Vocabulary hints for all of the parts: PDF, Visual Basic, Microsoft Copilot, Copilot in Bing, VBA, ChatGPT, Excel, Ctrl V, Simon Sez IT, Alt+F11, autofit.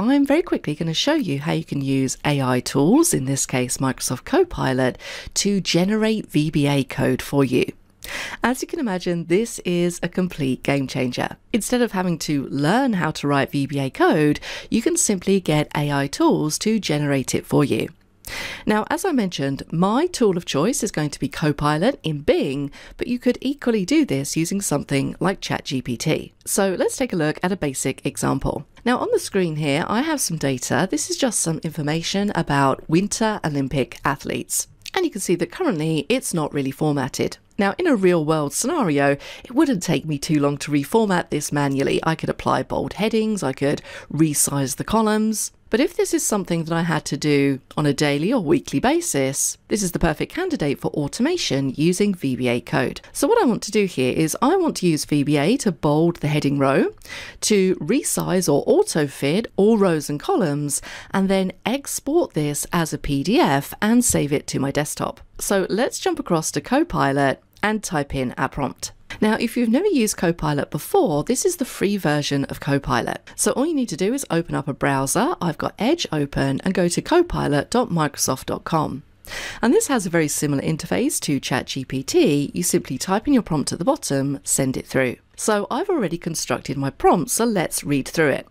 I'm very quickly going to show you how you can use AI tools, in this case Microsoft Copilot, to generate VBA code for you. As you can imagine, this is a complete game changer. Instead of having to learn how to write VBA code, you can simply get AI tools to generate it for you. Now, as I mentioned, my tool of choice is going to be Copilot in Bing, but you could equally do this using something like ChatGPT. So let's take a look at a basic example. Now, on the screen here, I have some data. This is just some information about Winter Olympic athletes. And you can see that currently it's not really formatted. Now, in a real world scenario, it wouldn't take me too long to reformat this manually. I could apply bold headings, I could resize the columns. But if this is something that I had to do on a daily or weekly basis, this is the perfect candidate for automation using VBA code. So what I want to do here is I want to use VBA to bold the heading row, to resize or auto-fit all rows and columns, and then export this as a PDF and save it to my desktop. So let's jump across to Copilot and type in our prompt. Now, if you've never used Copilot before, this is the free version of Copilot. So all you need to do is open up a browser. I've got Edge open and go to copilot.microsoft.com. And this has a very similar interface to ChatGPT. You simply type in your prompt at the bottom, send it through. So I've already constructed my prompt, so let's read through it.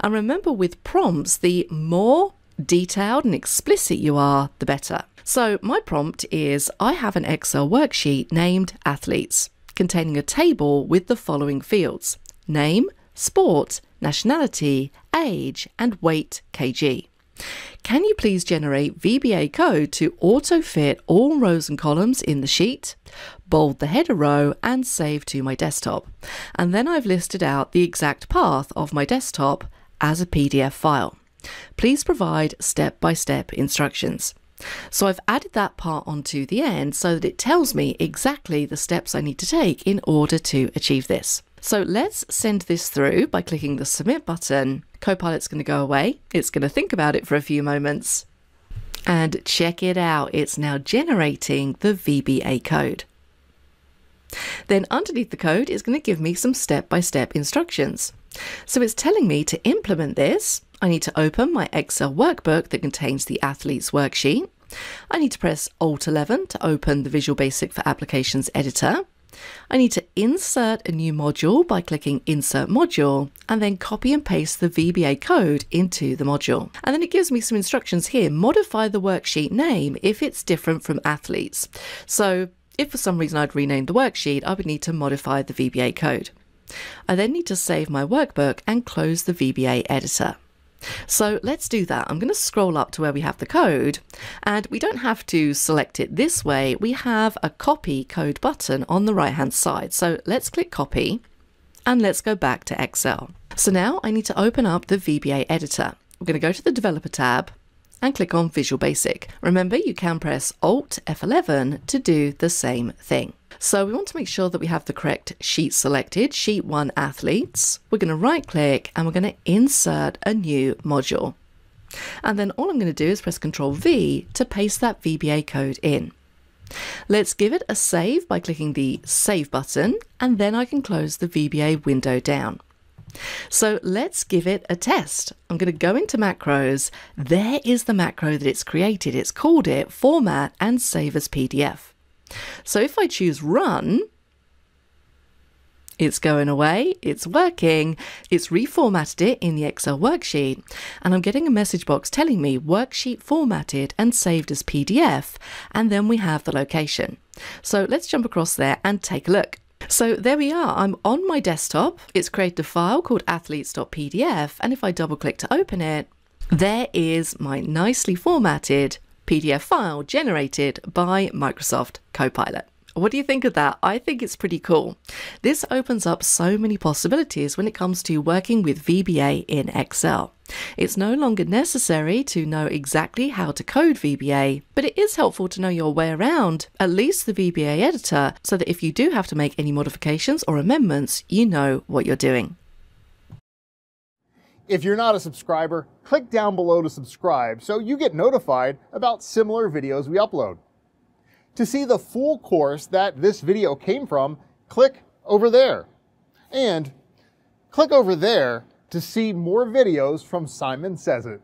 And remember, with prompts, the more detailed and explicit you are, the better. So my prompt is, I have an Excel worksheet named Athletes, containing a table with the following fields: name, sport, nationality, age, and weight kg. Can you please generate VBA code to auto-fit all rows and columns in the sheet, bold the header row, and save to my desktop? And then I've listed out the exact path of my desktop as a PDF file. Please provide step-by-step instructions. So I've added that part onto the end so that it tells me exactly the steps I need to take in order to achieve this. So let's send this through by clicking the submit button. Copilot's going to go away. It's going to think about it for a few moments. And check it out. It's now generating the VBA code. Then underneath the code, it's going to give me some step-by-step instructions. So it's telling me to implement this. I need to open my Excel workbook that contains the athlete's worksheet. I need to press Alt+F11 to open the Visual Basic for Applications editor. I need to insert a new module by clicking Insert Module and then copy and paste the VBA code into the module. And then it gives me some instructions here. Modify the worksheet name if it's different from athletes. So if for some reason I'd renamed the worksheet, I would need to modify the VBA code. I then need to save my workbook and close the VBA editor. So let's do that. I'm going to scroll up to where we have the code, and we don't have to select it this way. We have a copy code button on the right hand side. So let's click copy and let's go back to Excel. So now I need to open up the VBA editor. We're going to go to the developer tab and click on Visual Basic. Remember, you can press Alt F11 to do the same thing. So we want to make sure that we have the correct sheet selected, Sheet 1 Athletes. We're going to right click and we're going to insert a new module. And then all I'm going to do is press Ctrl V to paste that VBA code in. Let's give it a save by clicking the Save button, and then I can close the VBA window down. So let's give it a test. I'm going to go into macros. There is the macro that it's created. It's called it Format and Save as PDF. So if I choose Run, it's going away, it's working, it's reformatted it in the Excel worksheet, and I'm getting a message box telling me worksheet formatted and saved as PDF, and then we have the location. So let's jump across there and take a look. So there we are, I'm on my desktop, it's created a file called athletes.pdf, and if I double click to open it, there is my nicely formatted PDF file generated by Microsoft Copilot. What do you think of that? I think it's pretty cool. This opens up so many possibilities when it comes to working with VBA in Excel. It's no longer necessary to know exactly how to code VBA, but it is helpful to know your way around at least the VBA editor so that if you do have to make any modifications or amendments, you know what you're doing. If you're not a subscriber, click down below to subscribe so you get notified about similar videos we upload. To see the full course that this video came from, click over there. And click over there to see more videos from Simon Sez IT.